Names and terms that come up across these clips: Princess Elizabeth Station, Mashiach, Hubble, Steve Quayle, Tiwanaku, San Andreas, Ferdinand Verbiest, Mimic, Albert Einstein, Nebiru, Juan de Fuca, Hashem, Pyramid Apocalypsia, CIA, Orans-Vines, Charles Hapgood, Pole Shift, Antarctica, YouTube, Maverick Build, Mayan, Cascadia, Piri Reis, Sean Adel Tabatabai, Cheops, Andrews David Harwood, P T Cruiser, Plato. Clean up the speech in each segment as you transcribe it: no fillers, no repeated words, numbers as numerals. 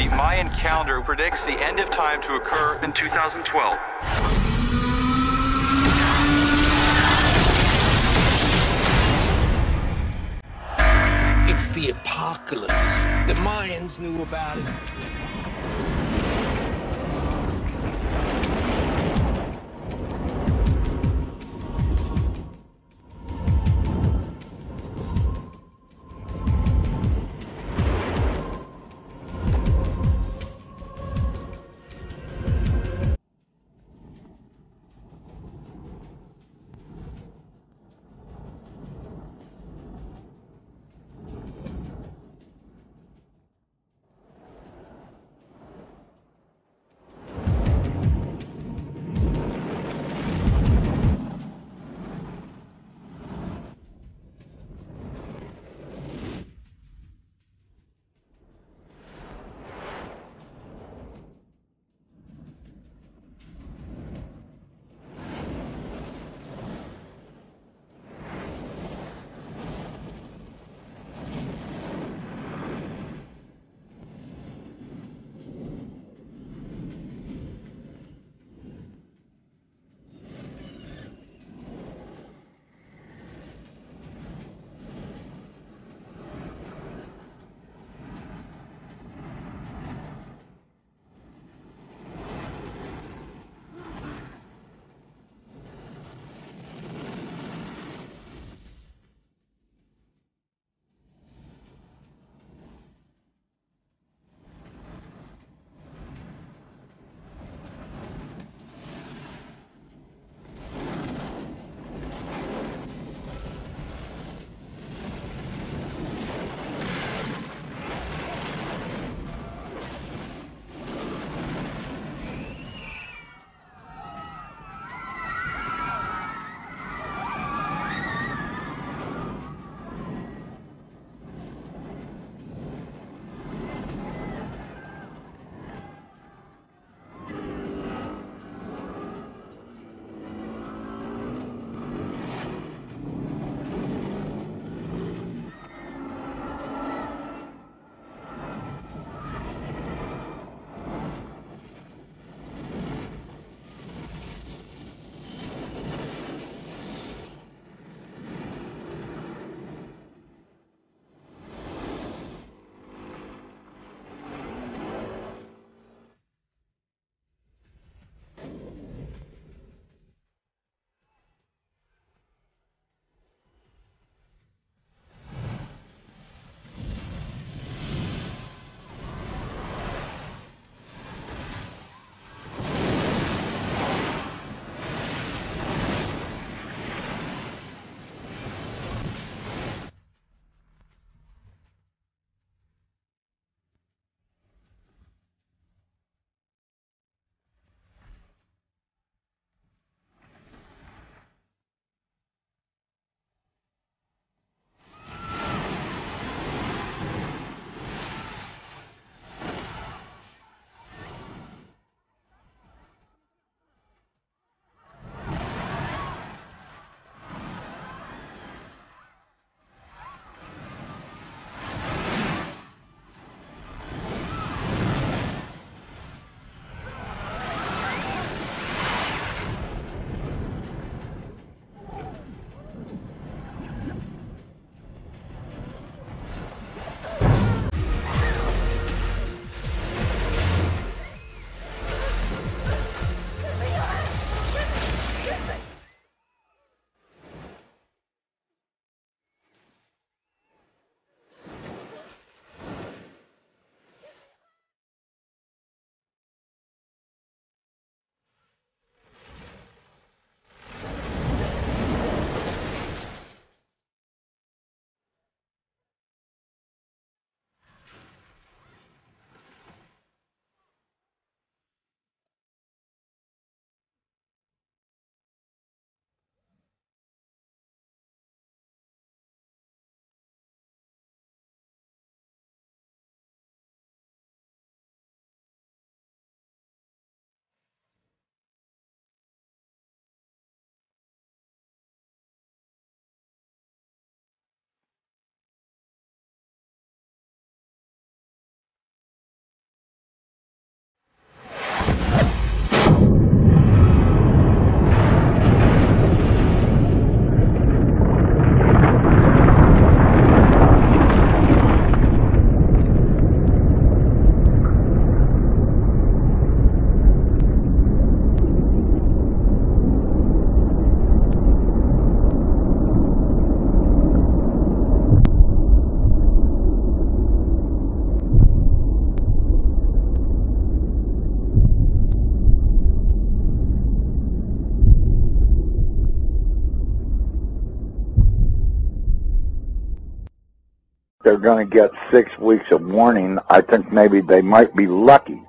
the Mayan calendar predicts the end of time to occur in 2012. It's the apocalypse. The Mayans knew about it. they're going to get 6 weeks of warning. I think maybe they might be lucky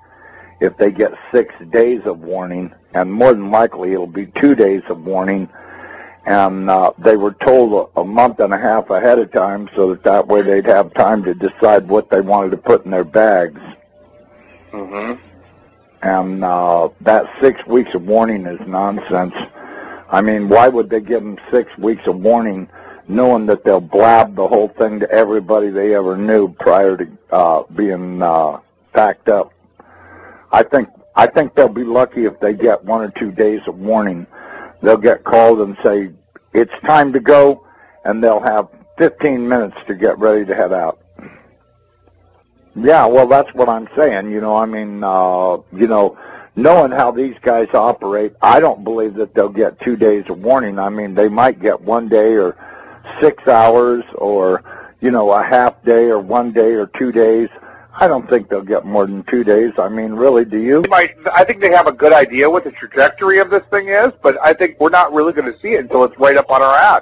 if they get 6 days of warning, and more than likely it'll be 2 days of warning. And they were told a month and a half ahead of time so that that way they'd have time to decide what they wanted to put in their bags. Mm-hmm. And that 6 weeks of warning is nonsense. I mean, why would they give them 6 weeks of warning knowing that they'll blab the whole thing to everybody they ever knew prior to being packed up? I think they'll be lucky if they get 1 or 2 days of warning. They'll get called and say, it's time to go, and they'll have 15 minutes to get ready to head out. Yeah, well, that's what I'm saying. You know, I mean, you know, knowing how these guys operate, I don't believe that they'll get 2 days of warning. I mean, they might get 1 day or 6 hours or, you know, a half day or 1 day or 2 days. I don't think they'll get more than 2 days. I mean, really, do you? I think they have a good idea what the trajectory of this thing is, but I think we're not really going to see it until it's right up on our ass.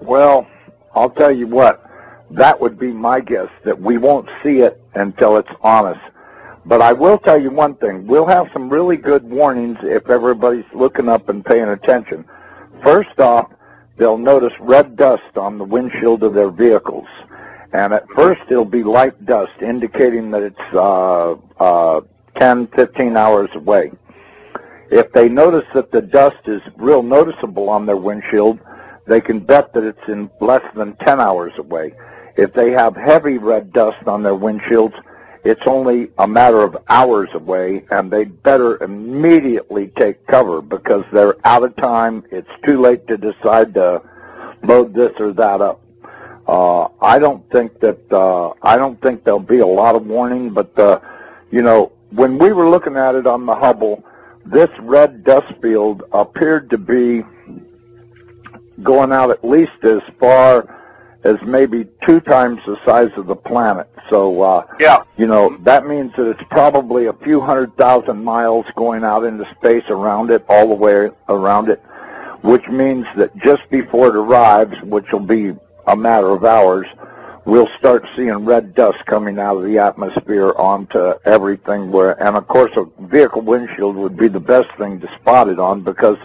Well, I'll tell you what. That would be my guess, that we won't see it until it's on us. But I will tell you one thing. We'll have some really good warnings if everybody's looking up and paying attention. First off, they'll notice red dust on the windshield of their vehicles. And at first it'll be light dust, indicating that it's 10, 15 hours away. If they notice that the dust is real noticeable on their windshield, they can bet that it's in less than 10 hours away. If they have heavy red dust on their windshields, it's only a matter of hours away, and they'd better immediately take cover because they're out of time. It's too late to decide to load this or that up. I don't think there'll be a lot of warning, but, you know, when we were looking at it on the Hubble, this red dust field appeared to be going out at least as far as maybe 2 times the size of the planet. So, yeah, you know, that means that it's probably a few 100,000 miles going out into space around it, all the way around it, which means that just before it arrives, which will be a matter of hours, we'll start seeing red dust coming out of the atmosphere onto everything where, and of course a vehicle windshield would be the best thing to spot it on, because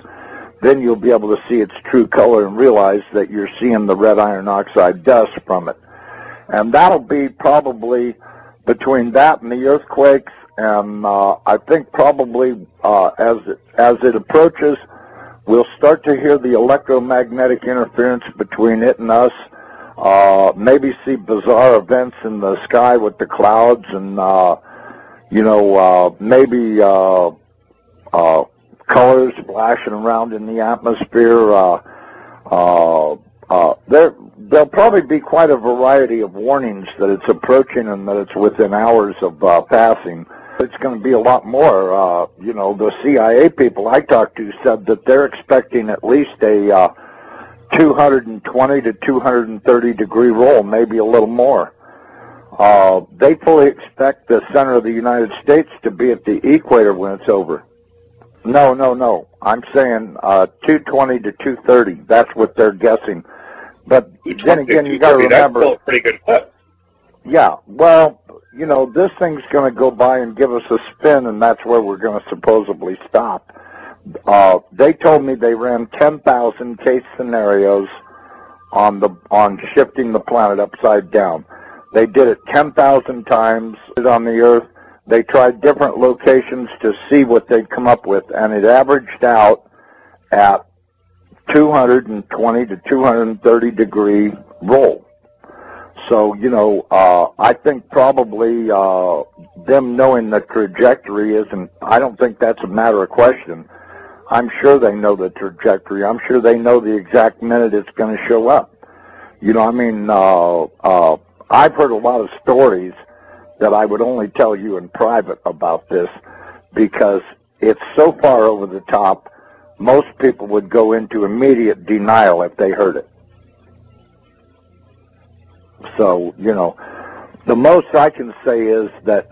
then you'll be able to see its true color and realize that you're seeing the red iron oxide dust from it. And that'll be probably between that and the earthquakes, and I think probably as it approaches, we'll start to hear the electromagnetic interference between it and us, maybe see bizarre events in the sky with the clouds, and you know, maybe colors flashing around in the atmosphere. There'll probably be quite a variety of warnings that it's approaching and that it's within hours of passing. It's going to be a lot more. You know, the CIA people I talked to said that they're expecting at least a 220 to 230 degree roll, maybe a little more. They fully expect the center of the United States to be at the equator when it's over. No. I'm saying 220 to 230. That's what they're guessing. But then again, you got to remember, that's still a pretty good clip. Yeah. Well, you know, this thing's going to go by and give us a spin, and that's where we're going to supposedly stop. They told me they ran 10,000 case scenarios on shifting the planet upside down. They did it 10,000 times on the Earth. They tried different locations to see what they'd come up with, and it averaged out at 220 to 230 degree roll. So, you know, I think probably them knowing the trajectory isn't, I don't think that's a matter of question. I'm sure they know the trajectory. I'm sure they know the exact minute it's going to show up. You know, I mean, I've heard a lot of stories that I would only tell you in private about this, because it's so far over the top, most people would go into immediate denial if they heard it. So, you know, the most I can say is that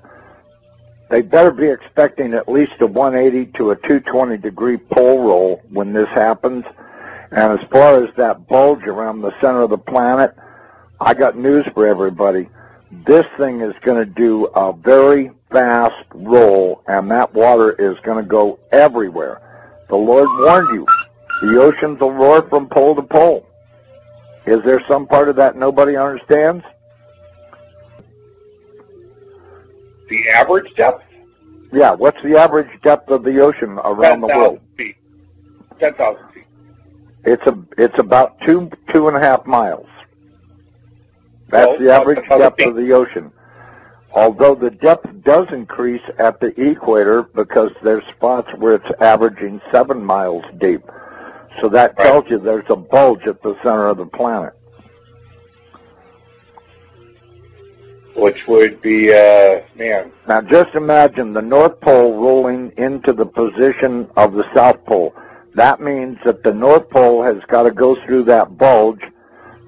they better be expecting at least a 180 to a 220 degree pole roll when this happens. And as far as that bulge around the center of the planet, I got news for everybody. This thing is going to do a very fast roll, and that water is going to go everywhere. The Lord warned you. The oceans will roar from pole to pole. Is there some part of that nobody understands? The average depth? Yeah, what's the average depth of the ocean around the world? 10,000 feet. 10,000 feet. It's about two and a half miles. That's the average depth of the ocean. Although the depth does increase at the equator because there's spots where it's averaging 7 miles deep. So that tells you there's a bulge at the center of the planet. Which would be, man. Now just imagine the North Pole rolling into the position of the South Pole. That means that the North Pole has got to go through that bulge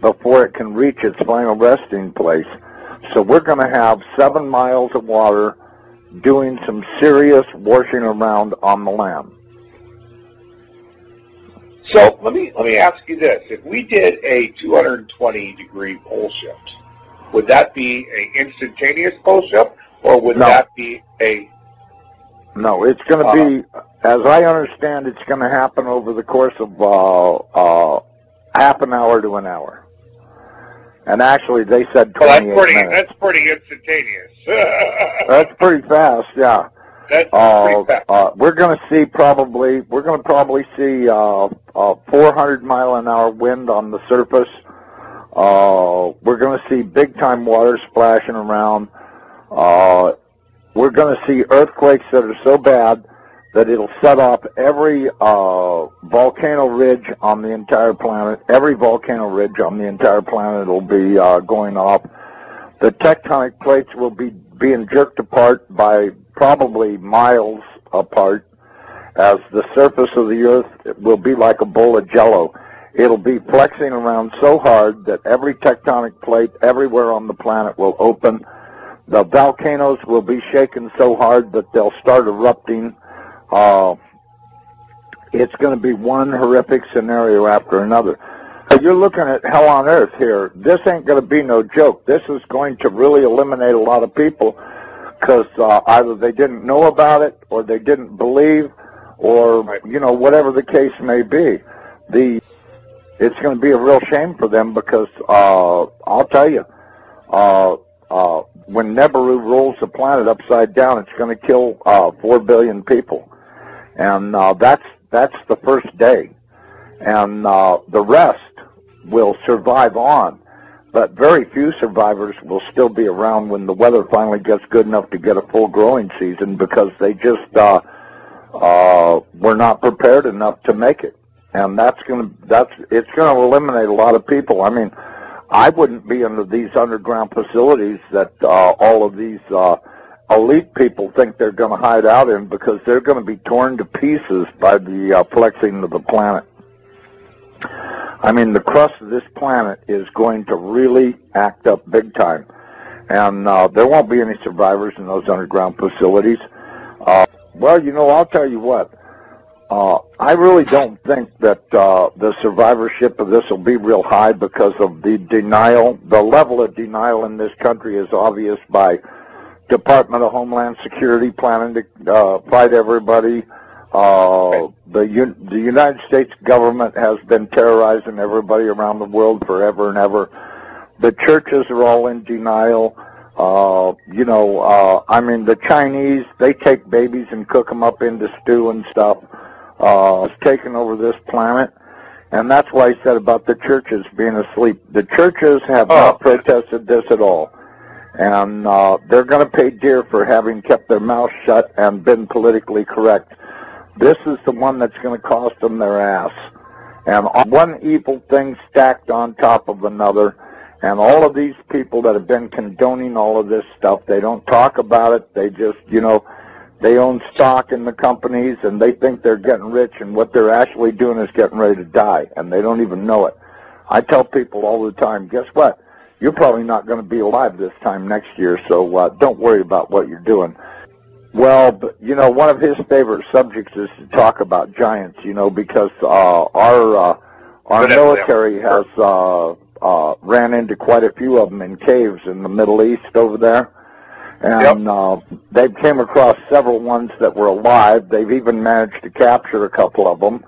before it can reach its final resting place. So we're going to have 7 miles of water doing some serious washing around on the land. So let me ask you this. If we did a 220-degree pole shift, would that be an instantaneous pole shift, or would that be a... No, it's going to be, as I understand, it's going to happen over the course of half an hour to an hour. And actually, they said 28 minutes. That's pretty instantaneous. That's pretty fast, yeah. That's pretty fast. We're going to see probably 400-mile-an-hour wind on the surface. We're going to see big-time water splashing around. We're going to see earthquakes that are so bad that it'll set off every volcano ridge on the entire planet. Every volcano ridge on the entire planet will be going off. The tectonic plates will be being jerked apart by probably miles apart, as the surface of the Earth will be like a bowl of jello. It'll be flexing around so hard that every tectonic plate everywhere on the planet will open. The volcanoes will be shaken so hard that they'll start erupting. It's going to be one horrific scenario after another. So you're looking at hell on earth here. This ain't going to be no joke. This is going to really eliminate a lot of people because either they didn't know about it or they didn't believe or, you know, whatever the case may be. It's going to be a real shame for them because I'll tell you, when Nebiru rolls the planet upside down, it's going to kill 4 billion people, and that's the first day, and the rest will survive on, but very few survivors will still be around when the weather finally gets good enough to get a full growing season because they just were not prepared enough to make it, and it's going to eliminate a lot of people. I mean, I wouldn't be under these underground facilities that all of these elite people think they're going to hide out in because they're going to be torn to pieces by the flexing of the planet. I mean, the crust of this planet is going to really act up big time. And there won't be any survivors in those underground facilities. Well, you know, I'll tell you what. I really don't think that the survivorship of this will be real high because of the denial. The level of denial in this country is obvious by Department of Homeland Security planning to fight everybody. The United States government has been terrorizing everybody around the world forever and ever. The churches are all in denial. You know, I mean, the Chinese, they take babies and cook them up into stew and stuff. It's taken over this planet, and that's why I said about the churches being asleep. The churches have not protested this at all, and they're going to pay dear for having kept their mouth shut and been politically correct. This is the one that's going to cost them their ass, and one evil thing stacked on top of another, and all of these people that have been condoning all of this stuff, they don't talk about it, they just, you know... They own stock in the companies, and they think they're getting rich, and what they're actually doing is getting ready to die, and they don't even know it. I tell people all the time, guess what? You're probably not going to be alive this time next year, so don't worry about what you're doing. Well, but, you know, one of his favorite subjects is to talk about giants, you know, because our military has ran into quite a few of them in caves in the Middle East over there. And yep. They've came across several ones that were alive. They've even managed to capture a couple of them.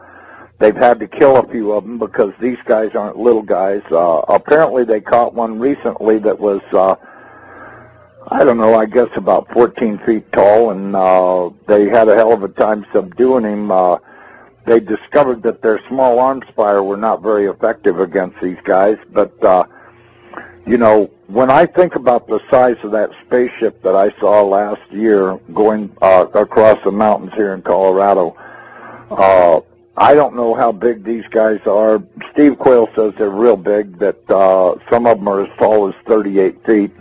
They've had to kill a few of them because these guys aren't little guys. Apparently they caught one recently that was, I don't know, I guess about 14 feet tall, and they had a hell of a time subduing him. They discovered that their small arms fire were not very effective against these guys, but, you know, when I think about the size of that spaceship that I saw last year going across the mountains here in Colorado, I don't know how big these guys are. Steve Quayle says they're real big, that some of them are as tall as 38 feet.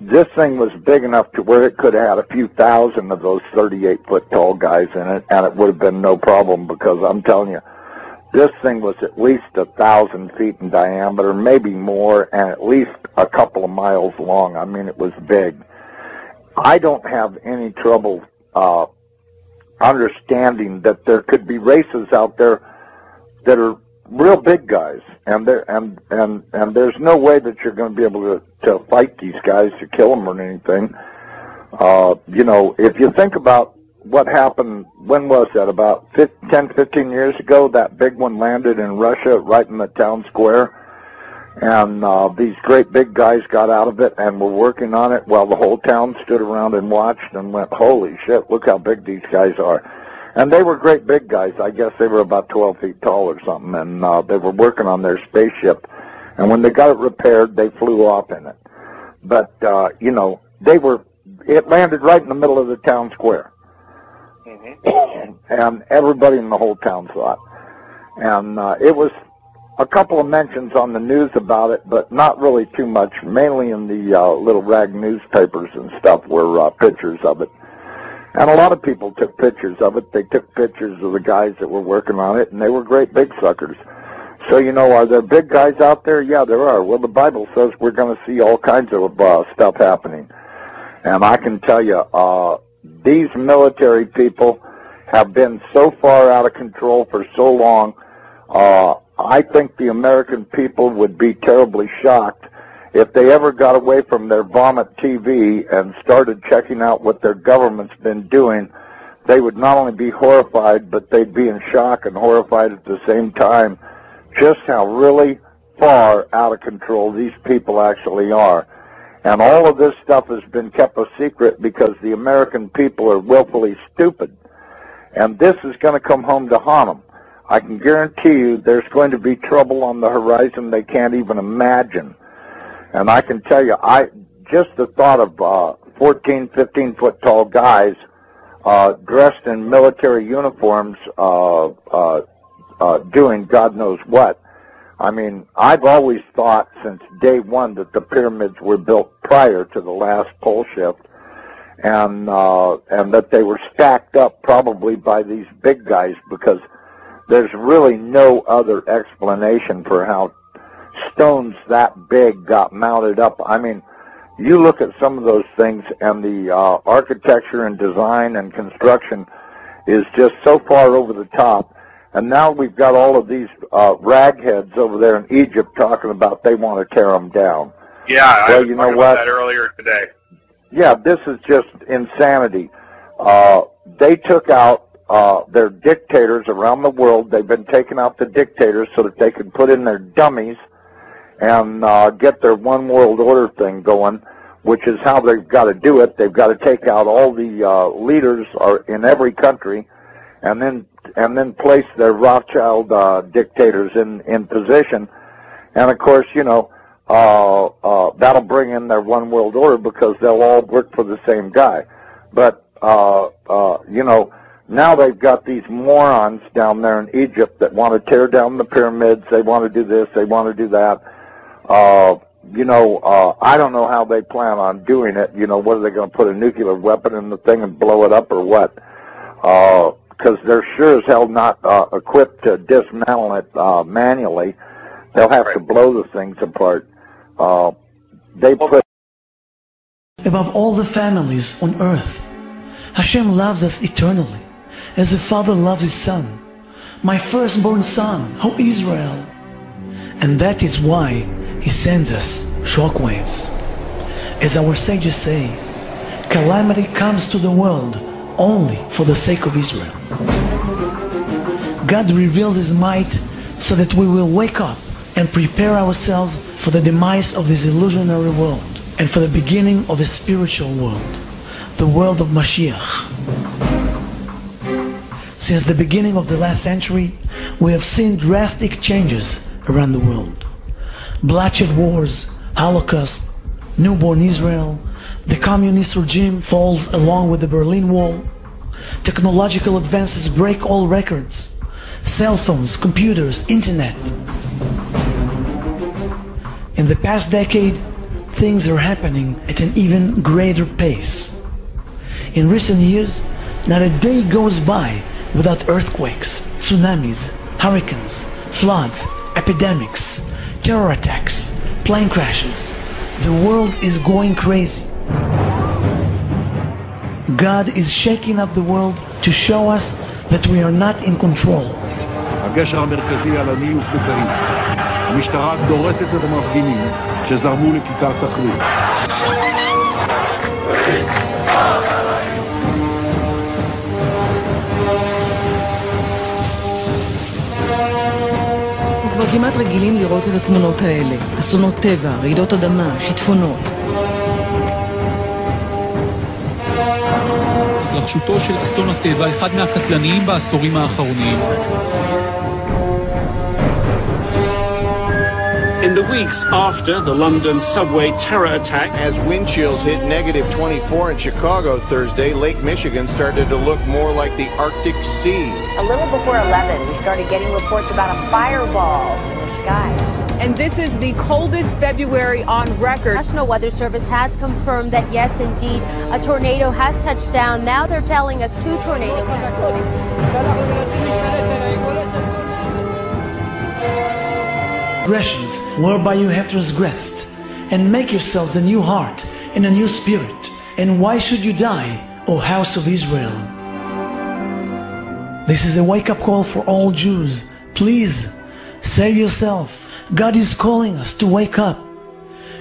This thing was big enough to where it could have had a few thousand of those 38-foot tall guys in it, and it would have been no problem, because I'm telling you, this thing was at least 1,000 feet in diameter, maybe more, and at least a couple of miles long. I mean, it was big. I don't have any trouble understanding that there could be races out there that are real big guys, and there's no way that you're going to be able to fight these guys, to kill them or anything. You know, if you think about what happened, when was that, about 10, 15 years ago, that big one landed in Russia right in the town square, and these great big guys got out of it and were working on it while the whole town stood around and watched and went, holy shit, look how big these guys are. And they were great big guys. I guess they were about 12 feet tall or something, and they were working on their spaceship. And when they got it repaired, they flew off in it. But, you know, they were, it landed right in the middle of the town square. Mm-hmm. And everybody in the whole town saw it. And it was a couple of mentions on the news about it, but not really too much. Mainly in the little rag newspapers and stuff were pictures of it. And a lot of people took pictures of it. They took pictures of the guys that were working on it, and they were great big suckers. So, you know, are there big guys out there? Yeah, there are. Well, the Bible says we're going to see all kinds of stuff happening. And I can tell you, these military people have been so far out of control for so long, I think the American people would be terribly shocked if they ever got away from their vomit TV and started checking out what their government's been doing. They would not only be horrified, but they'd be in shock and horrified at the same time just how really far out of control these people actually are. And all of this stuff has been kept a secret because the American people are willfully stupid. And this is going to come home to haunt them. I can guarantee you there's going to be trouble on the horizon they can't even imagine. And I can tell you, just the thought of 14, 15-foot tall guys dressed in military uniforms doing God knows what. I mean, I've always thought since day one that the pyramids were built prior to the last pole shift, and that they were stacked up probably by these big guys, because there's really no other explanation for how stones that big got mounted up. I mean, you look at some of those things, and the architecture and design and construction is just so far over the top. And now we've got all of these ragheads over there in Egypt talking about they want to tear them down. Yeah, well, I was you know talking what? About that earlier today. Yeah, this is just insanity. They took out their dictators around the world. They've been taking out the dictators so that they can put in their dummies and get their one world order thing going, which is how they've got to do it. They've got to take out all the leaders in every country, and then place their Rothschild dictators in position. And of course, you know, that'll bring in their one world order because they'll all work for the same guy. But you know, now they've got these morons down there in Egypt that want to tear down the pyramids. They want to do this. They want to do that. You know, I don't know how they plan on doing it. You know, what, are they going to put a nuclear weapon in the thing and blow it up or what? Because they're sure as hell not equipped to dismantle it manually. They'll have to blow the things apart. They put above all the families on earth. Hashem loves us eternally, as the Father loves His Son. My firstborn son, O Israel, And that is why he sends us shockwaves. As our sages say, calamity comes to the world only for the sake of Israel. God reveals his might so that we will wake up and prepare ourselves for the demise of this illusionary world and for the beginning of a spiritual world, the world of Mashiach. Since the beginning of the last century, we have seen drastic changes around the world. Bloodshed wars, Holocaust, newborn Israel, the communist regime falls along with the Berlin Wall, technological advances break all records, cell phones, computers, internet. In the past decade, things are happening at an even greater pace. In recent years, not a day goes by without earthquakes, tsunamis, hurricanes, floods, epidemics, terror attacks, plane crashes. The world is going crazy. God is shaking up the world to show us that we are not in control. המשטרה דורסת את המפגינים שזרמו לכיכר תחריר. כבר כמעט רגילים לראות את התמונות האלה. אסונות טבע, רעידות אדמה, שיטפונות. התרחשותו של אסון הטבע, אחד מהקטלניים בעשורים האחרונים. In the weeks after the London subway terror attack, as wind chills hit -24 in Chicago Thursday, Lake Michigan started to look more like the Arctic Sea. A little before 11, we started getting reports about a fireball in the sky. And this is the coldest February on record. National Weather Service has confirmed that, yes, indeed, a tornado has touched down. Now they're telling us 2 tornadoes. Transgressions whereby you have transgressed, and make yourselves a new heart and a new spirit. And why should you die, O house of Israel? This is a wake-up call for all Jews. Please, save yourself. God is calling us to wake up.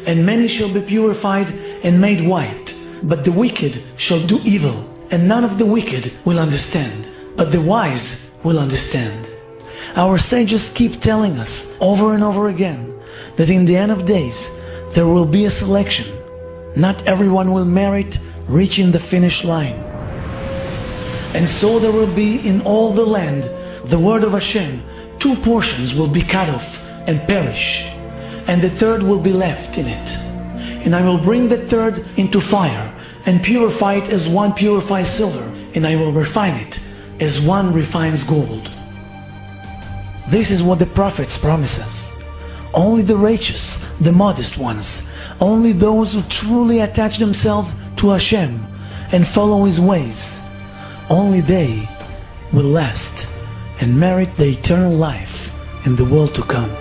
And many shall be purified and made white, but the wicked shall do evil, and none of the wicked will understand, but the wise will understand. Our sages keep telling us over and over again that in the end of days there will be a selection. Not everyone will merit reaching the finish line. And so there will be in all the land, the word of Hashem, 2 portions will be cut off and perish, and the 3rd will be left in it. And I will bring the 3rd into fire and purify it as one purifies silver, and I will refine it as one refines gold. This is what the prophets promise us. Only the righteous, the modest ones, only those who truly attach themselves to Hashem and follow His ways, only they will last and merit the eternal life in the world to come.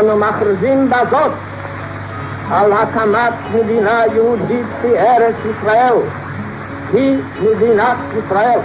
אנו מכריזים בזאת על הקמת מדינה יהודית בארץ ישראל, היא מדינת ישראל.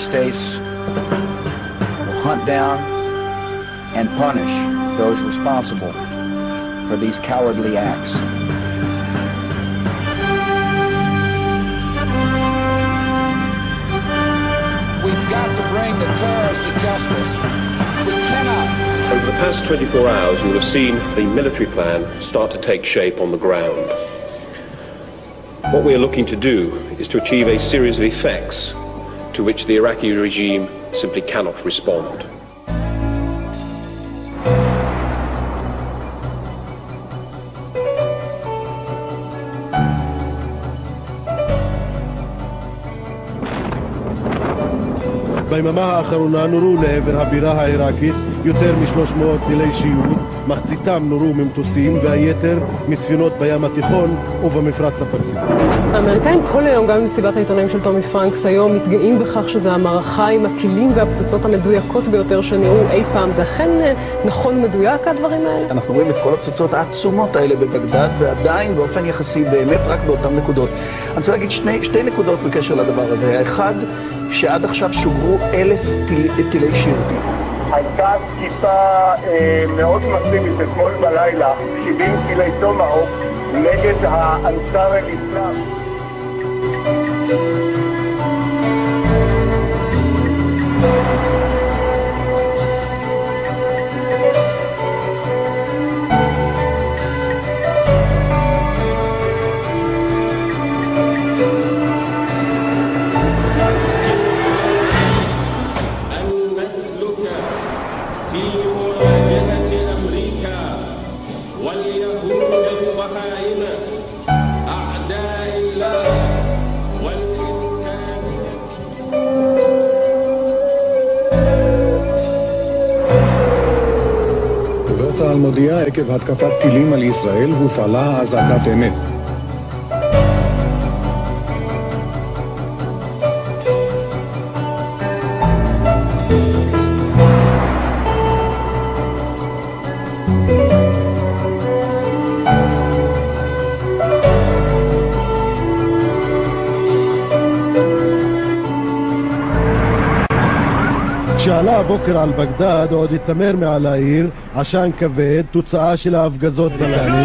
United States will hunt down and punish those responsible for these cowardly acts. We've got to bring the terrorists to justice. We cannot. Over the past 24 hours, you will have seen the military plan start to take shape on the ground. What we are looking to do is to achieve a series of effects to which the Iraqi regime simply cannot respond. ביממה האחרונה נורו לעבר הבירה העיראקית יותר מ-300 טילי שיוט, מחציתם נורו ממטוסים והיתר מספינות בים התיכון ובמפרץ הפרסי. האמריקאים כל היום, גם במסיבת העיתונאים של טומי פרנקס היום, מתגאים בכך שזו המערכה עם הטילים והפצצות המדויקות ביותר שנראו אי פעם. זה אכן נכון מדויק הדברים האלה? אנחנו רואים את כל הפצצות העצומות האלה בבגדד, ועדיין באופן יחסי באמת רק באותן נקודות. אני רוצה להגיד שתי נקודות בקשר לדבר הזה. האחד, שעד עכשיו שוגרו 1,000 טילי שיוט. הייתה תקיפה מאוד מסיבית אתמול בלילה, 70 טילי טומהאוק נגד האנסאר אל-איסלאם. צה"ל מודיע עקב התקפת טילים על ישראל הופעלה אזעקת אמת. כשעלה הבוקר על בגדד, עוד התעמר מעל העיר, עשן כבד, תוצאה של ההפגזות בלילה.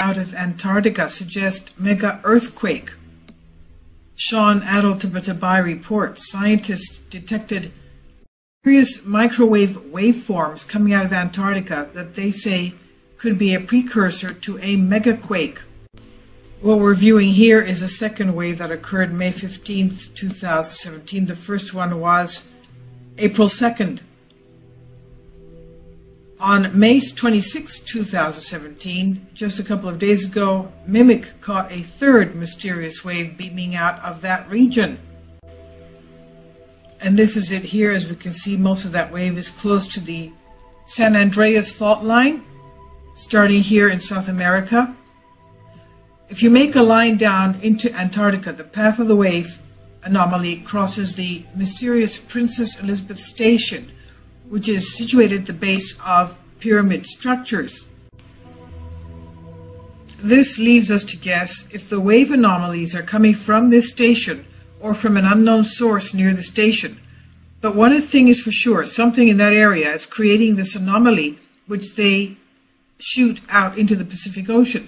Out of Antarctica suggests mega earthquake. Sean Adel Tabatabai reports scientists detected various microwave waveforms coming out of Antarctica that they say could be a precursor to a megaquake. What we're viewing here is the second wave that occurred May 15th, 2017. The first one was April 2nd. On May 26, 2017, just a couple of days ago, Mimic caught a third mysterious wave beaming out of that region. And this is it here. As we can see, most of that wave is close to the San Andreas fault line, starting here in South America. If you make a line down into Antarctica, the path of the wave anomaly crosses the mysterious Princess Elizabeth Station, which is situated at the base of pyramid structures. This leaves us to guess if the wave anomalies are coming from this station or from an unknown source near the station. But one thing is for sure, something in that area is creating this anomaly which they shoot out into the Pacific Ocean.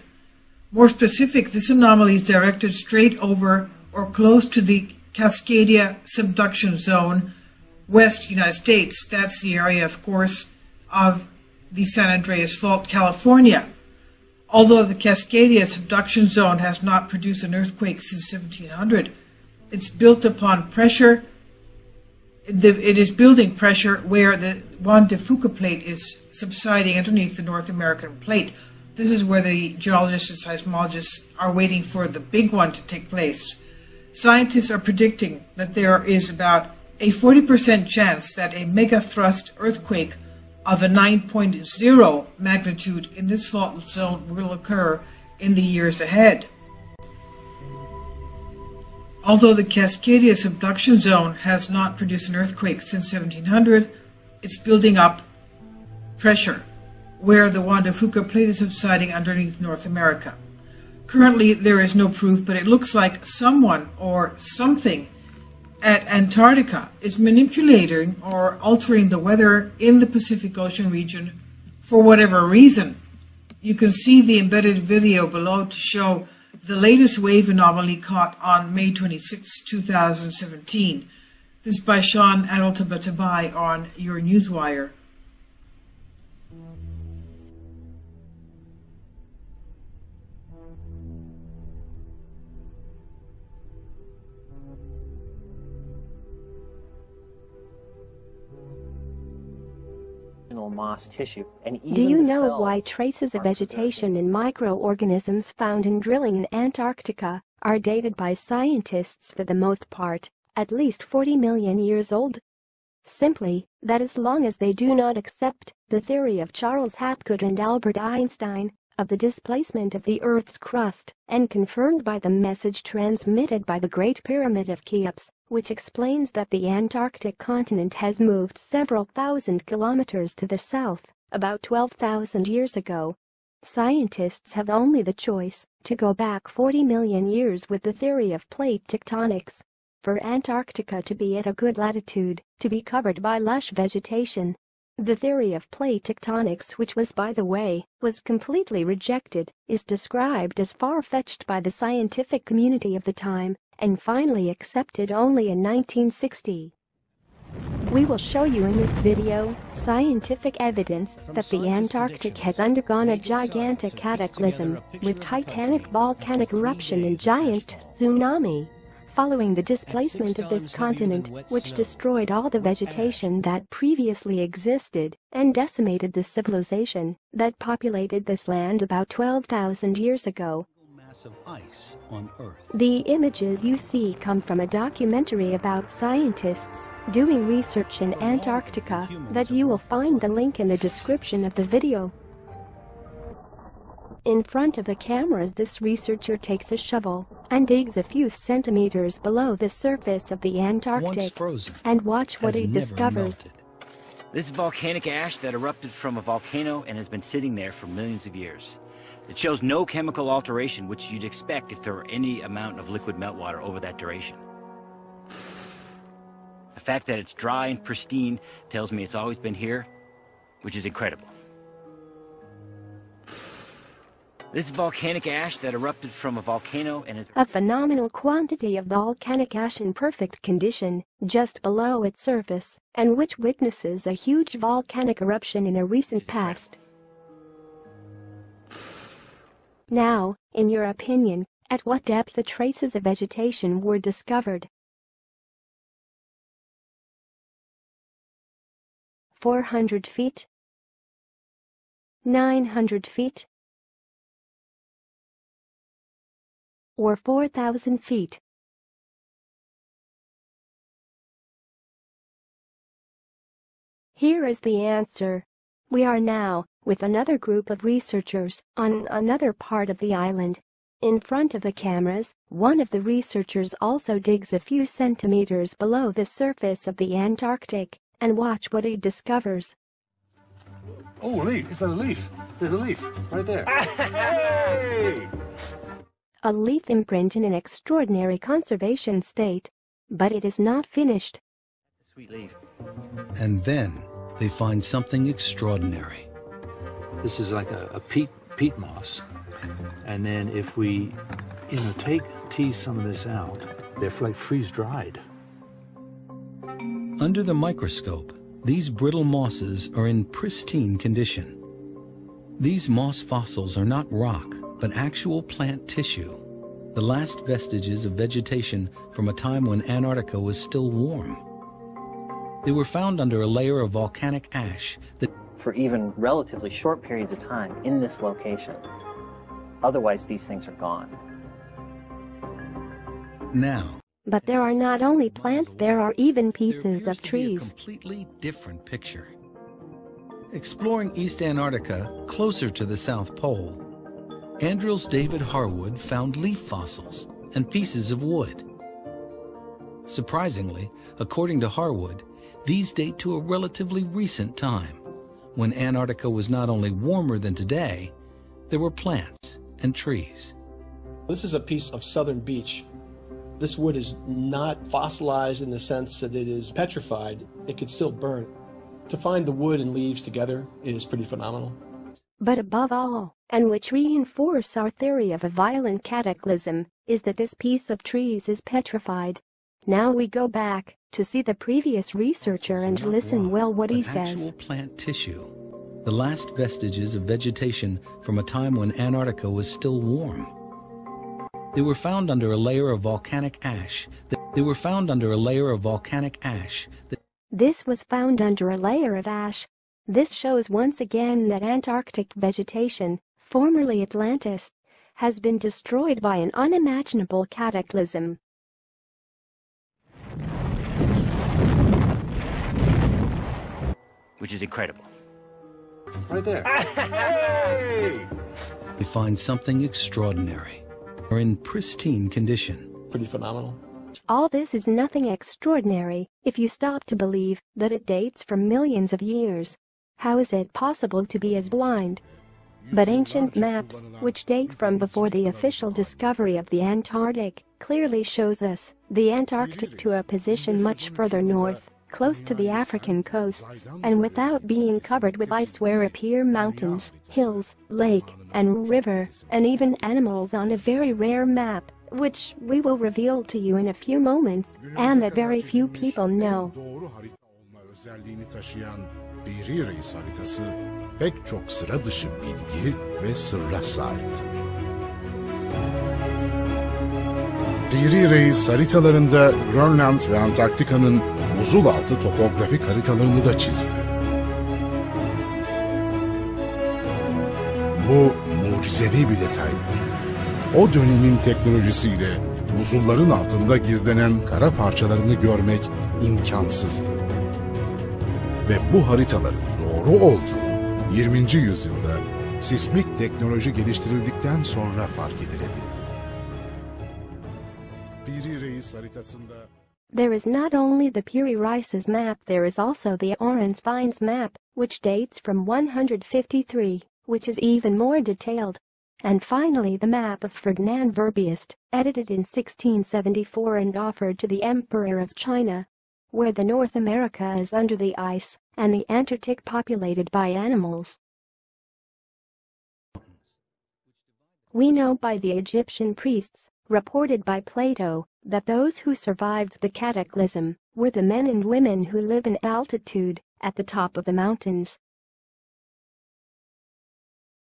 More specific, this anomaly is directed straight over or close to the Cascadia subduction zone, West United States. That's the area, of course, of the San Andreas Fault, California. Although the Cascadia subduction zone has not produced an earthquake since 1700, it's built upon pressure. It is building pressure where the Juan de Fuca plate is subsiding underneath the North American plate. This is where the geologists and seismologists are waiting for the big one to take place. Scientists are predicting that there is about a 40% chance that a megathrust earthquake of a 9.0 magnitude in this fault zone will occur in the years ahead. Although the Cascadia subduction zone has not produced an earthquake since 1700, it's building up pressure where the Juan de Fuca plate is subsiding underneath North America. Currently, there is no proof, but it looks like someone or something at Antarctica is manipulating or altering the weather in the Pacific Ocean region for whatever reason. You can see the embedded video below to show the latest wave anomaly caught on May 26, 2017. This is by Sean Adel Tabatabai on Your Newswire. Moss tissue, and even do you know why traces of vegetation and microorganisms found in drilling in Antarctica are dated by scientists for the most part, at least 40 million years old? Simply, that as long as they do not accept the theory of Charles Hapgood and Albert Einstein of the displacement of the Earth's crust, and confirmed by the message transmitted by the Great Pyramid of Cheops, which explains that the Antarctic continent has moved several thousand kilometers to the south, about 12,000 years ago. Scientists have only the choice to go back 40 million years with the theory of plate tectonics. For Antarctica to be at a good latitude, to be covered by lush vegetation, the theory of plate tectonics, which was, by the way, was completely rejected, is described as far-fetched by the scientific community of the time, and finally accepted only in 1960. We will show you in this video scientific evidence that the Antarctic has undergone a gigantic cataclysm, with titanic volcanic eruption and giant tsunami, following the displacement of this continent, which destroyed all the vegetation that previously existed and decimated the civilization that populated this land about 12,000 years ago. Ice on Earth. The images you see come from a documentary about scientists doing research in Antarctica that you will find the link in the description of the video. In front of the cameras, this researcher takes a shovel and digs a few centimeters below the surface of the Antarctic, frozen, and watch what he discovers. Melted. This is volcanic ash that erupted from a volcano and has been sitting there for millions of years. It shows no chemical alteration, which you'd expect if there were any amount of liquid meltwater over that duration. The fact that it's dry and pristine tells me it's always been here, which is incredible. This volcanic ash that erupted from a volcano and a phenomenal quantity of volcanic ash in perfect condition, just below its surface, and which witnesses a huge volcanic eruption in a recent past. Now, in your opinion, at what depth the traces of vegetation were discovered? 400 feet? 900 feet? Or 4,000 feet. Here is the answer. We are now, with another group of researchers, on another part of the island. In front of the cameras, one of the researchers also digs a few centimeters below the surface of the Antarctic, and watch what he discovers. Oh, a leaf. Is that a leaf? There's a leaf, right there. Hey! A leaf imprint in an extraordinary conservation state, but it is not finished. That's a sweet leaf. And then they find something extraordinary. This is like a peat moss, and then if we, you know, tease some of this out, they're like freeze-dried. Under the microscope, these brittle mosses are in pristine condition. These moss fossils are not rock, but actual plant tissue, the last vestiges of vegetation from a time when Antarctica was still warm. They were found under a layer of volcanic ash that for even relatively short periods of time in this location. Otherwise, these things are gone. Now. But there are not only plants, there are even pieces of trees. There appears to be a completely different picture. Exploring East Antarctica, closer to the South Pole, Andrews David Harwood found leaf fossils and pieces of wood. Surprisingly, according to Harwood, these date to a relatively recent time, when Antarctica was not only warmer than today, there were plants and trees. This is a piece of southern beech. This wood is not fossilized in the sense that it is petrified. It could still burn. To find the wood and leaves together is pretty phenomenal. But above all, and which reinforces our theory of a violent cataclysm, is that this piece of trees is petrified. Now we go back to see the previous researcher and listen well what he says. Actual plant tissue. The last vestiges of vegetation from a time when Antarctica was still warm. They were found under a layer of volcanic ash. This was found under a layer of ash. This shows once again that Antarctic vegetation, formerly Atlantis, has been destroyed by an unimaginable cataclysm. Which is incredible. Right there. Hey! We find something extraordinary. We're in pristine condition. Pretty phenomenal. All this is nothing extraordinary if you stop to believe that it dates from millions of years. How is it possible to be as blind? But ancient maps, which date from before the official discovery of the Antarctic, clearly shows us the Antarctic to a position much further north, close to the African coasts, and without being covered with ice where appear mountains, hills, lake, and river, and even animals on a very rare map, which we will reveal to you in a few moments, and that very few people know. Diri Reis haritalarında Grönland ve Antarktika'nın buzul altı topografik haritalarını da çizdi. Bu mucizevi bir detaydır. O dönemin teknolojisiyle buzulların altında gizlenen kara parçalarını görmek imkansızdı. Ve bu haritaların doğru olduğu 20. yüzyılda sismik teknoloji geliştirildikten sonra fark edilebildi. There is not only the Piri Reis's map, there is also the Orans-Vines map, which dates from 153, which is even more detailed. And finally the map of Ferdinand Verbiest, edited in 1674 and offered to the Emperor of China, where the North America is under the ice, and the Antarctic populated by animals. We know by the Egyptian priests, reported by Plato, that those who survived the cataclysm were the men and women who live in altitude, at the top of the mountains.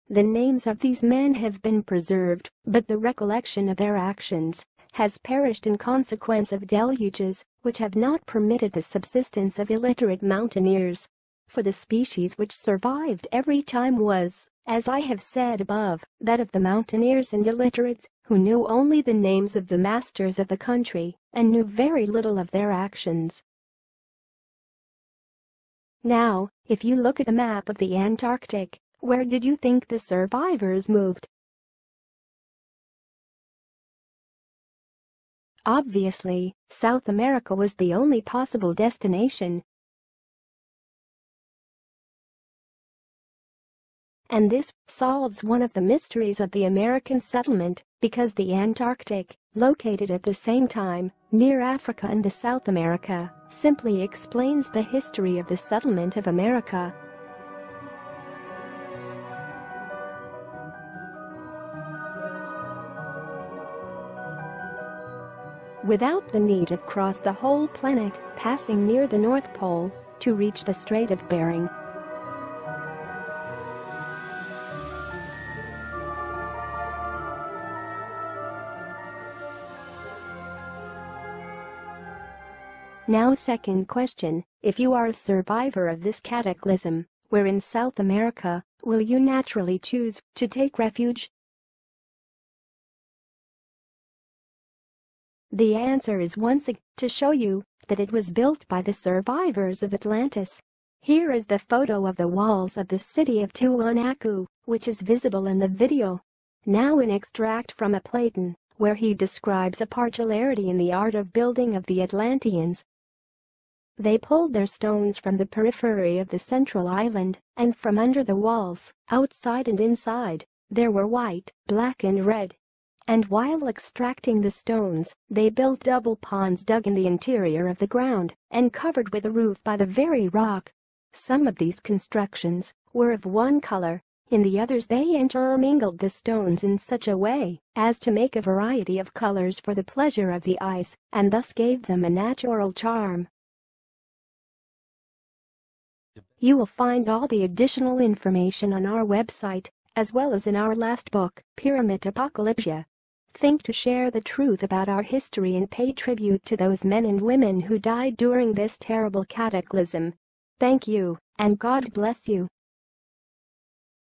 The names of these men have been preserved, but the recollection of their actions has perished in consequence of deluges, which have not permitted the subsistence of illiterate mountaineers. For the species which survived every time was, as I have said above, that of the mountaineers and illiterates, who knew only the names of the masters of the country, and knew very little of their actions. Now, if you look at a map of the Antarctic, where did you think the survivors moved? Obviously, South America was the only possible destination. And this solves one of the mysteries of the American settlement, because the Antarctic, located at the same time, near Africa and the South America, simply explains the history of the settlement of America. Without the need of crossing the whole planet, passing near the North Pole, to reach the Strait of Bering. Now second question, if you are a survivor of this cataclysm, where in South America, will you naturally choose to take refuge? The answer is once again to show you that it was built by the survivors of Atlantis. Here is the photo of the walls of the city of Tiwanaku, which is visible in the video. Now an extract from a Platon, where he describes a particularity in the art of building of the Atlanteans. They pulled their stones from the periphery of the central island, and from under the walls, outside and inside, there were white, black and red. And while extracting the stones, they built double ponds dug in the interior of the ground, and covered with a roof by the very rock. Some of these constructions were of one color, in the others they intermingled the stones in such a way as to make a variety of colors for the pleasure of the eyes, and thus gave them a natural charm. You will find all the additional information on our website, as well as in our last book, Pyramid Apocalypsia. Think to share the truth about our history and pay tribute to those men and women who died during this terrible cataclysm. Thank you, and God bless you.